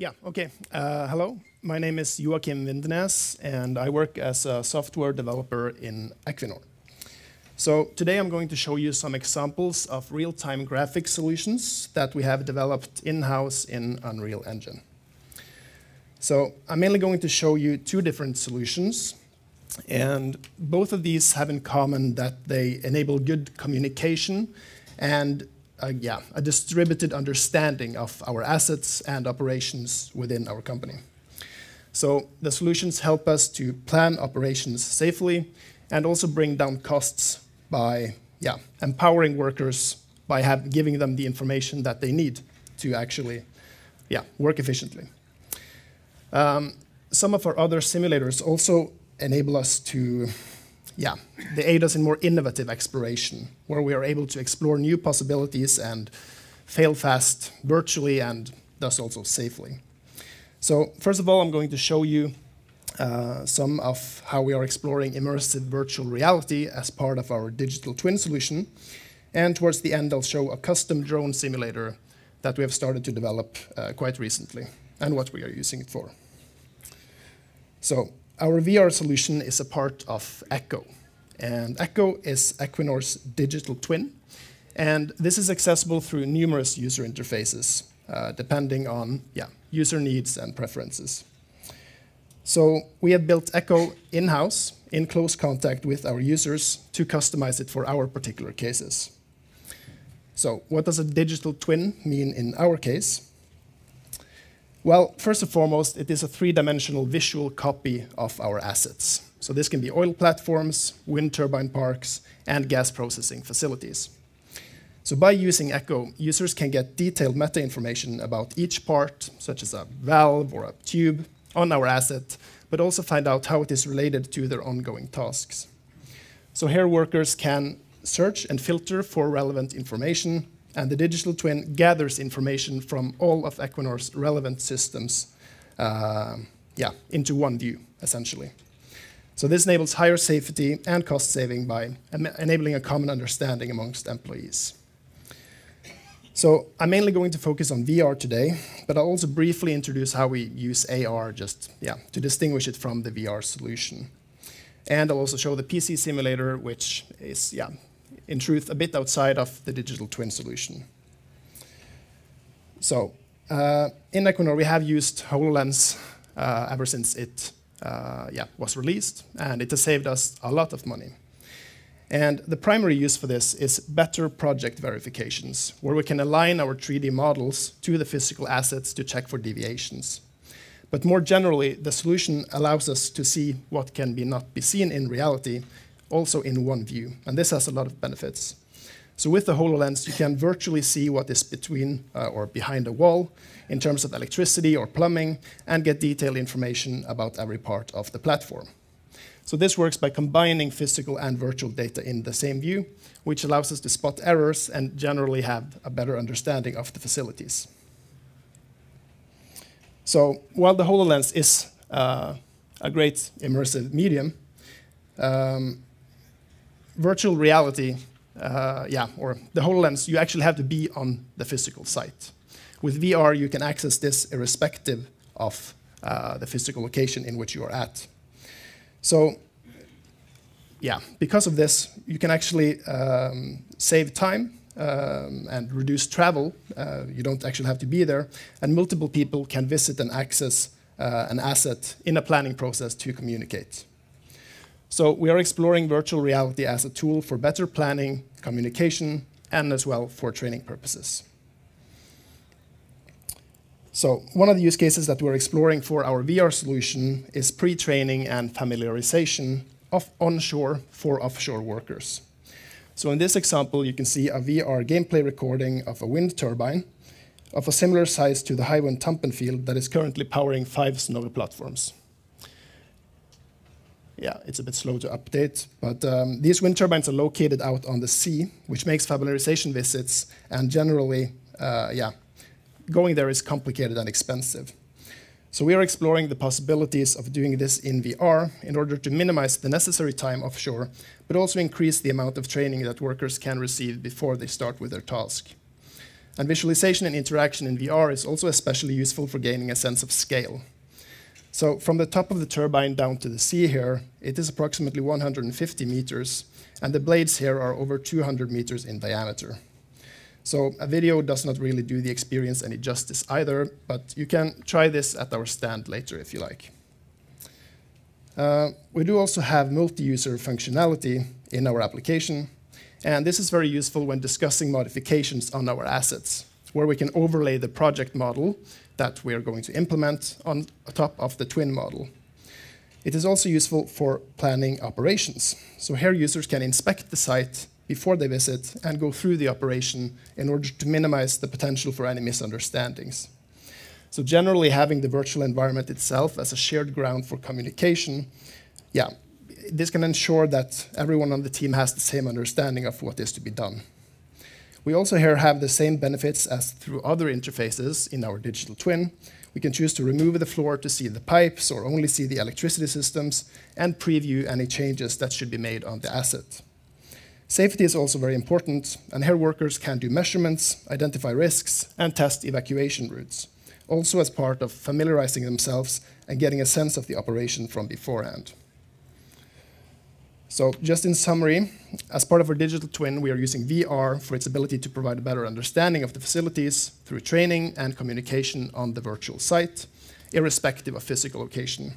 Yeah, okay. Hello, my name is Joakim Vindenes, and I work as a software developer in Equinor. So today I'm going to show you some examples of real-time graphics solutions that we have developed in-house in Unreal Engine. So I'm mainly going to show you two different solutions, and both of these have in common that they enable good communication and a distributed understanding of our assets and operations within our company. So the solutions help us to plan operations safely and also bring down costs by empowering workers by giving them the information that they need to actually work efficiently. Some of our other simulators also enable us to they aid us in more innovative exploration, where we are able to explore new possibilities and fail fast virtually and thus also safely. So first of all, I'm going to show you some of how we are exploring immersive virtual reality as part of our digital twin solution. And towards the end, I'll show a custom drone simulator that we have started to develop quite recently and what we are using it for. So, our VR solution is a part of Echo, and Echo is Equinor's digital twin, and this is accessible through numerous user interfaces, depending on user needs and preferences. So we have built Echo in-house, in close contact with our users, to customize it for our particular cases. So what does a digital twin mean in our case? Well, first and foremost, it is a three-dimensional visual copy of our assets. So this can be oil platforms, wind turbine parks, and gas processing facilities. So by using Echo, users can get detailed meta information about each part, such as a valve or a tube, on our asset, but also find out how it is related to their ongoing tasks. So here workers can search and filter for relevant information, and the digital twin gathers information from all of Equinor's relevant systems into one view, essentially. So this enables higher safety and cost saving by enabling a common understanding amongst employees. So I'm mainly going to focus on VR today, but I'll also briefly introduce how we use AR just to distinguish it from the VR solution. And I'll also show the PC simulator, which is, in truth, a bit outside of the digital twin solution. So, in Equinor, we have used HoloLens ever since it was released, and it has saved us a lot of money. And the primary use for this is better project verifications, where we can align our 3D models to the physical assets to check for deviations. But more generally, the solution allows us to see what can not be seen in reality, also in one view, and this has a lot of benefits. So with the HoloLens, you can virtually see what is between or behind a wall in terms of electricity or plumbing, and get detailed information about every part of the platform. So this works by combining physical and virtual data in the same view, which allows us to spot errors and generally have a better understanding of the facilities. So while the HoloLens is a great immersive medium, virtual reality, or the HoloLens, you actually have to be on the physical site. With VR, you can access this irrespective of the physical location in which you are at. So, because of this, you can actually save time and reduce travel. You don't actually have to be there, and multiple people can visit and access an asset in a planning process to communicate. So we are exploring virtual reality as a tool for better planning, communication, and as well for training purposes. So one of the use cases that we're exploring for our VR solution is pre-training and familiarization of onshore for offshore workers. So in this example, you can see a VR gameplay recording of a wind turbine of a similar size to the Hywind Tampen field that is currently powering 5 snow platforms. Yeah, it's a bit slow to update, but these wind turbines are located out on the sea, which makes familiarization visits, and generally, going there is complicated and expensive. So we are exploring the possibilities of doing this in VR in order to minimize the necessary time offshore, but also increase the amount of training that workers can receive before they start with their task. And visualization and interaction in VR is also especially useful for gaining a sense of scale. So from the top of the turbine down to the sea here, it is approximately 150 meters, and the blades here are over 200 meters in diameter. So a video does not really do the experience any justice either, but you can try this at our stand later if you like. We do also have multi-user functionality in our application, and this is very useful when discussing modifications on our assets, where we can overlay the project model that we are going to implement on top of the twin model. It is also useful for planning operations. So here users can inspect the site before they visit and go through the operation in order to minimize the potential for any misunderstandings. So generally having the virtual environment itself as a shared ground for communication, this can ensure that everyone on the team has the same understanding of what is to be done. We also here have the same benefits as through other interfaces in our digital twin. We can choose to remove the floor to see the pipes or only see the electricity systems and preview any changes that should be made on the asset. Safety is also very important, and here workers can do measurements, identify risks, and test evacuation routes, also as part of familiarizing themselves and getting a sense of the operation from beforehand. So just in summary, as part of our digital twin, we are using VR for its ability to provide a better understanding of the facilities through training and communication on the virtual site, irrespective of physical location.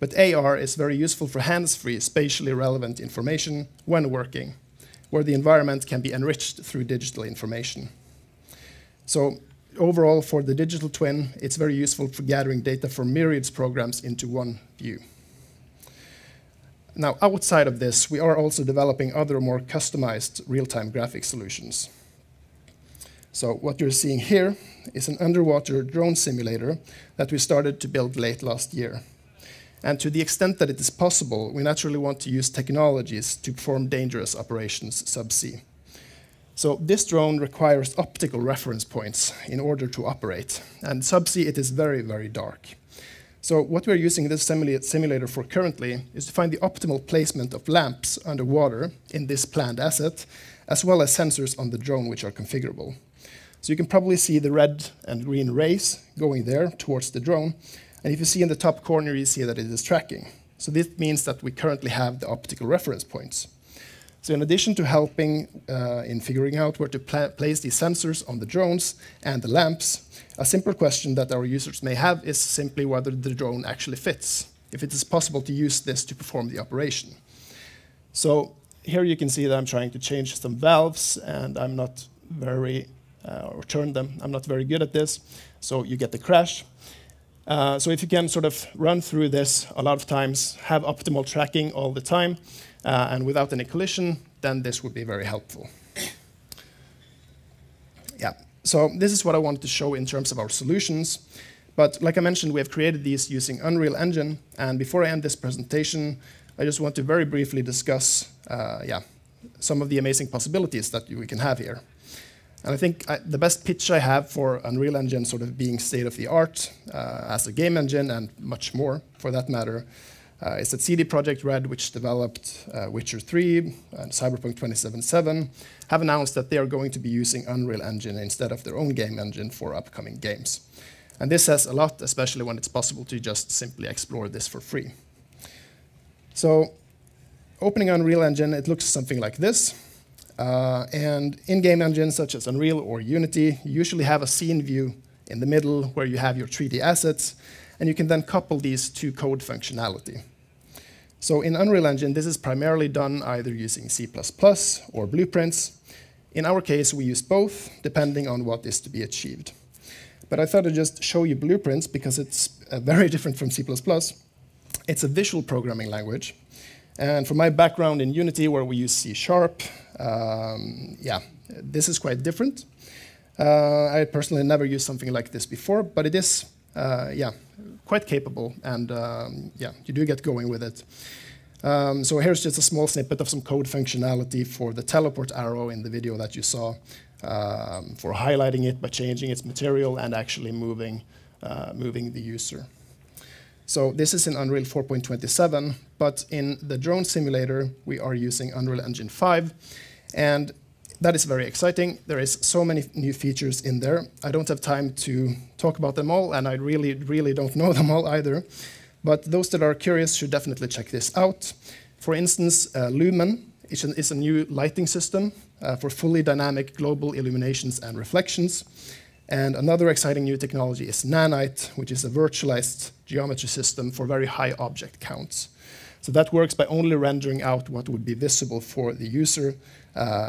But AR is very useful for hands-free, spatially relevant information when working, where the environment can be enriched through digital information. So overall, for the digital twin, it's very useful for gathering data from myriads programs into one view. Now, outside of this, we are also developing other more customized real-time graphic solutions. So what you're seeing here is an underwater drone simulator that we started to build late last year. And to the extent that it is possible, we naturally want to use technologies to perform dangerous operations subsea. So this drone requires optical reference points in order to operate. And subsea, it is very, very dark. So what we're using this simulator for currently is to find the optimal placement of lamps underwater in this planned asset, as well as sensors on the drone which are configurable. So you can probably see the red and green rays going there towards the drone. And if you see in the top corner, you see that it is tracking. So this means that we currently have the optical reference points. So in addition to helping in figuring out where to place these sensors on the drones and the lamps, a simple question that our users may have is simply whether the drone actually fits, if it is possible to use this to perform the operation. So here you can see that I'm trying to change some valves, and I'm not very, or turn them, I'm not very good at this, so you get the crash. So if you can sort of run through this a lot of times, have optimal tracking all the time, and without any collision, then this would be very helpful. Yeah, so this is what I wanted to show in terms of our solutions. But like I mentioned, we have created these using Unreal Engine. And before I end this presentation, I just want to very briefly discuss some of the amazing possibilities that we can have here. And I think the best pitch I have for Unreal Engine sort of being state-of-the-art as a game engine, and much more for that matter, is that CD Projekt Red, which developed Witcher 3 and Cyberpunk 2077, have announced that they are going to be using Unreal Engine instead of their own game engine for upcoming games. And this says a lot, especially when it's possible to just simply explore this for free. So opening Unreal Engine, it looks something like this. And in-game engines such as Unreal or Unity, you usually have a scene view in the middle where you have your 3D assets, and you can then couple these to code functionality. So in Unreal Engine, this is primarily done either using C++ or Blueprints. In our case, we use both, depending on what is to be achieved. But I thought I'd just show you Blueprints because it's very different from C++. It's a visual programming language. And from my background in Unity, where we use C#, this is quite different. I personally never used something like this before, but it is quite capable, and you do get going with it. So here's just a small snippet of some code functionality for the teleport arrow in the video that you saw, for highlighting it by changing its material and actually moving the user. So this is in Unreal 4.27, but in the drone simulator, we are using Unreal Engine 5. And that is very exciting. There is so many new features in there. I don't have time to talk about them all, and I really don't know them all either. But those that are curious should definitely check this out. For instance, Lumen is a new lighting system for fully dynamic global illuminations and reflections. And another exciting new technology is Nanite, which is a virtualized geometry system for very high object counts. So that works by only rendering out what would be visible for the user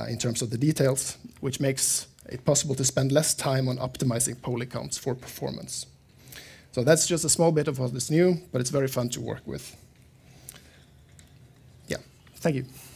in terms of the details, which makes it possible to spend less time on optimizing poly counts for performance. So that's just a small bit of what is new, but it's very fun to work with. Yeah, thank you.